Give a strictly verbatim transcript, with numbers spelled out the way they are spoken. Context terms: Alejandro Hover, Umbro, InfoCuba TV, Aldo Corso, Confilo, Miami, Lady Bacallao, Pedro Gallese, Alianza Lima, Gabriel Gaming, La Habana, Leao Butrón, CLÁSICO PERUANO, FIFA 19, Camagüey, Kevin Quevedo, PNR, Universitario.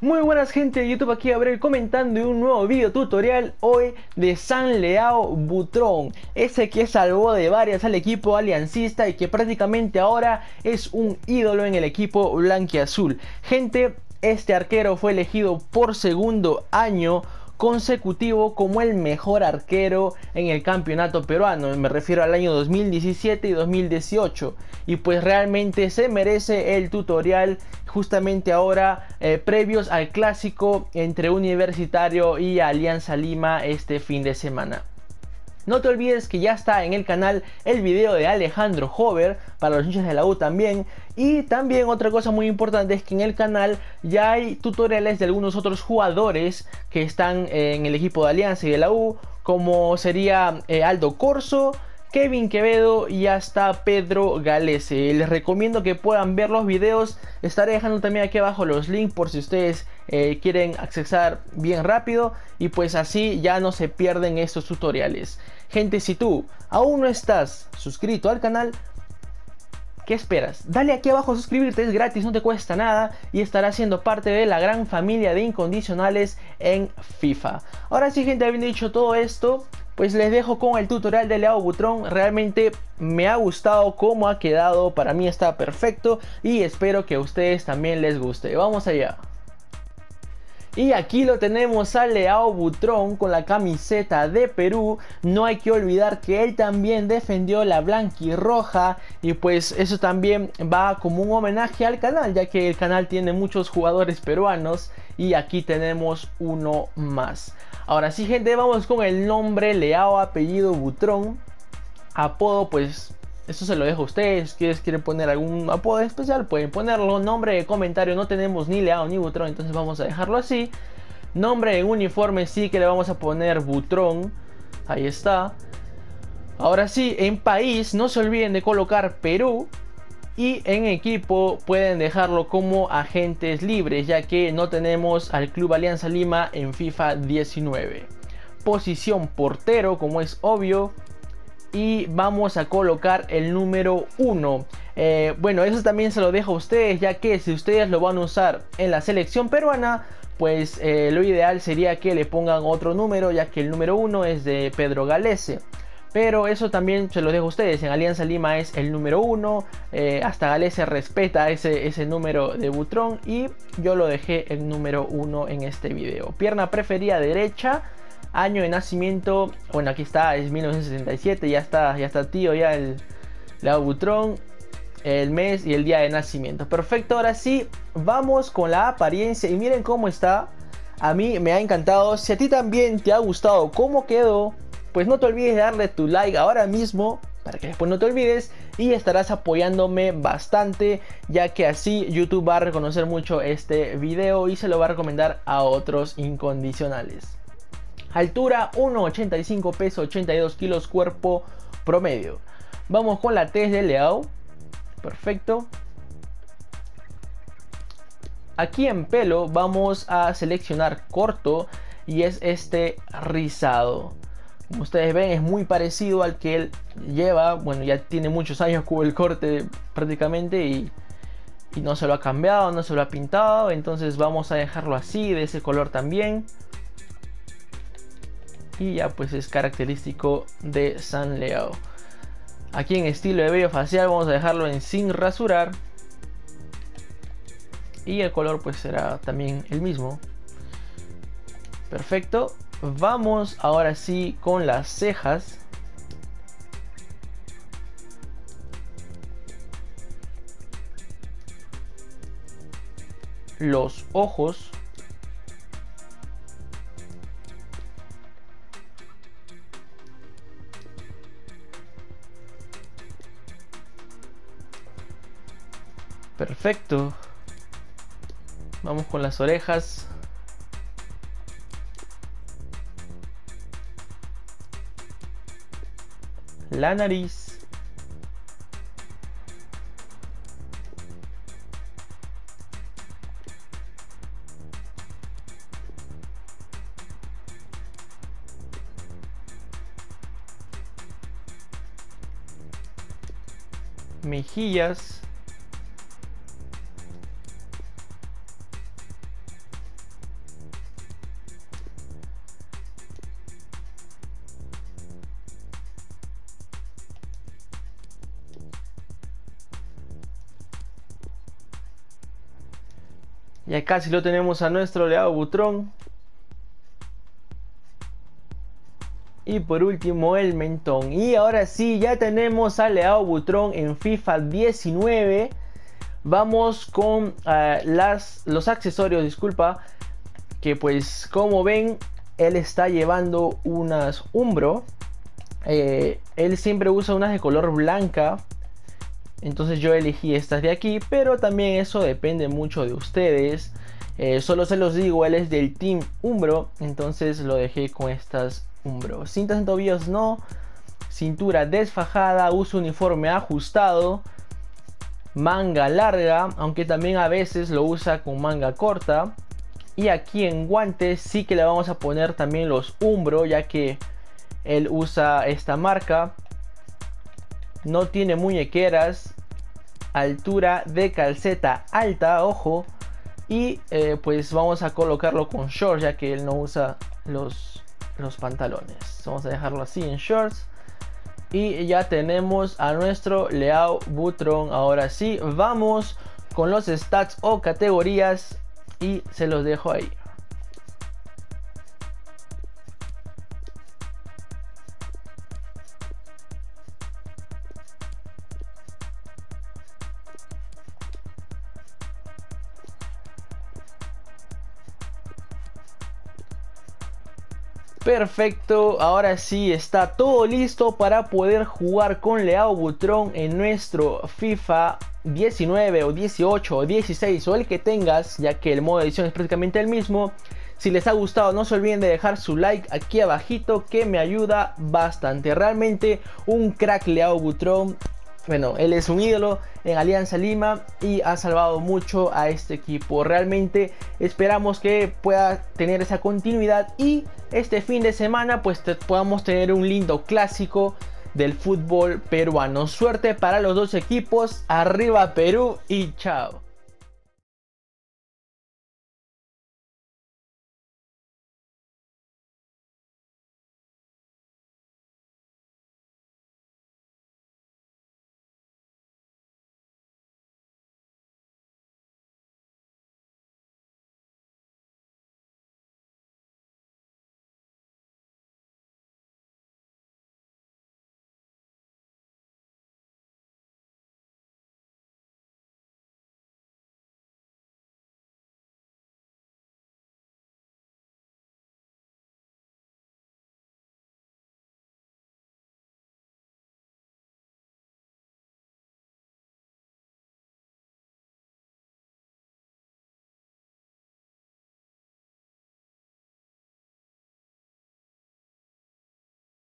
Muy buenas gente de YouTube, aquí Gabriel comentando un nuevo video tutorial hoy de San Leao Butrón, ese que salvó de varias al equipo aliancista y que prácticamente ahora es un ídolo en el equipo blanquiazul. Gente, este arquero fue elegido por segundo año consecutivo como el mejor arquero en el campeonato peruano, me refiero al año dos mil diecisiete y dos mil dieciocho, y pues realmente se merece el tutorial justamente ahora eh, previos al clásico entre Universitario y Alianza Lima este fin de semana. No te olvides que ya está en el canal el video de Alejandro Hover para los hinchas de la U también. Y también otra cosa muy importante es que en el canal ya hay tutoriales de algunos otros jugadores que están en el equipo de Alianza y de la U, como sería eh, Aldo Corso, Kevin Quevedo y hasta Pedro Gallese. Les recomiendo que puedan ver los videos. Estaré dejando también aquí abajo los links por si ustedes eh, quieren accesar bien rápido, y pues así ya no se pierden estos tutoriales. Gente, si tú aún no estás suscrito al canal, ¿qué esperas? Dale aquí abajo a suscribirte, es gratis, no te cuesta nada y estarás siendo parte de la gran familia de incondicionales en FIFA. Ahora sí gente, habiendo dicho todo esto, pues les dejo con el tutorial de Leao Butrón. Realmente me ha gustado cómo ha quedado, para mí está perfecto y espero que a ustedes también les guste. Vamos allá. Y aquí lo tenemos a Leao Butrón con la camiseta de Perú. No hay que olvidar que él también defendió la blanquirroja, y pues eso también va como un homenaje al canal, ya que el canal tiene muchos jugadores peruanos y aquí tenemos uno más. Ahora sí gente, vamos con el nombre Leao, apellido Butrón. Apodo, pues eso se lo dejo a ustedes. Si quieren poner algún apodo especial pueden ponerlo. Nombre de comentario no tenemos ni Leao ni Butrón, entonces vamos a dejarlo así. Nombre en uniforme sí que le vamos a poner Butrón. Ahí está. Ahora sí, en país no se olviden de colocar Perú. Y en equipo pueden dejarlo como agentes libres, ya que no tenemos al Club Alianza Lima en FIFA diecinueve. Posición portero, como es obvio. Y vamos a colocar el número uno. Eh, bueno, eso también se lo dejo a ustedes, ya que si ustedes lo van a usar en la selección peruana, pues eh, lo ideal sería que le pongan otro número, ya que el número uno es de Pedro Gallese. Pero eso también se lo dejo a ustedes. En Alianza Lima es el número uno. Eh, hasta Gallese respeta ese, ese número de Butrón. Y yo lo dejé el número uno en este video. Pierna preferida derecha. Año de nacimiento. Bueno, aquí está. Es mil novecientos setenta y siete. Ya está, ya está tío. Ya el Leao Butrón. El mes y el día de nacimiento. Perfecto. Ahora sí. Vamos con la apariencia. Y miren cómo está. A mí me ha encantado. Si a ti también te ha gustado cómo quedó, pues no te olvides de darle tu like ahora mismo para que después no te olvides, y estarás apoyándome bastante, ya que así YouTube va a reconocer mucho este video y se lo va a recomendar a otros incondicionales. Altura uno ochenta y cinco, peso ochenta y dos kilos, cuerpo promedio. Vamos con la tez de Leao. Perfecto. Aquí en pelo vamos a seleccionar corto y es este rizado. Como ustedes ven, es muy parecido al que él lleva. Bueno, ya tiene muchos años con el corte prácticamente y, y no se lo ha cambiado, no se lo ha pintado. Entonces vamos a dejarlo así, de ese color también. Y ya pues es característico de San Leao. Aquí en estilo de vello facial vamos a dejarlo en sin rasurar. Y el color pues será también el mismo. Perfecto. Vamos ahora sí con las cejas. Los ojos. Perfecto. Vamos con las orejas. La nariz. Mejillas. Y acá sí lo tenemos a nuestro Leao Butrón. Y por último el mentón. Y ahora sí, ya tenemos a Leao Butrón en FIFA diecinueve. Vamos con uh, las, los accesorios, disculpa. Que pues como ven, él está llevando unas Umbro. Eh, él siempre usa unas de color blanca. Entonces yo elegí estas de aquí, pero también eso depende mucho de ustedes. Eh, solo se los digo, él es del Team Umbro, entonces lo dejé con estas Umbro. Cintas en tobillos no, cintura desfajada, uso uniforme ajustado, manga larga, aunque también a veces lo usa con manga corta. Y aquí en guantes sí que le vamos a poner también los Umbro, ya que él usa esta marca. No tiene muñequeras, altura de calceta alta, ojo. Y eh, pues vamos a colocarlo con shorts, ya que él no usa los, los pantalones. Vamos a dejarlo así en shorts. Y ya tenemos a nuestro Leao Butrón. Ahora sí, vamos con los stats o categorías y se los dejo ahí. Perfecto, ahora sí está todo listo para poder jugar con Leao Butrón en nuestro FIFA diecinueve o dieciocho o dieciséis o el que tengas, ya que el modo edición es prácticamente el mismo. Si les ha gustado no se olviden de dejar su like aquí abajito, que me ayuda bastante. Realmente un crack Leao Butrón. Bueno, él es un ídolo en Alianza Lima y ha salvado mucho a este equipo. Realmente esperamos que pueda tener esa continuidad y este fin de semana pues te podamos tener un lindo clásico del fútbol peruano. Suerte para los dos equipos, arriba Perú y chao.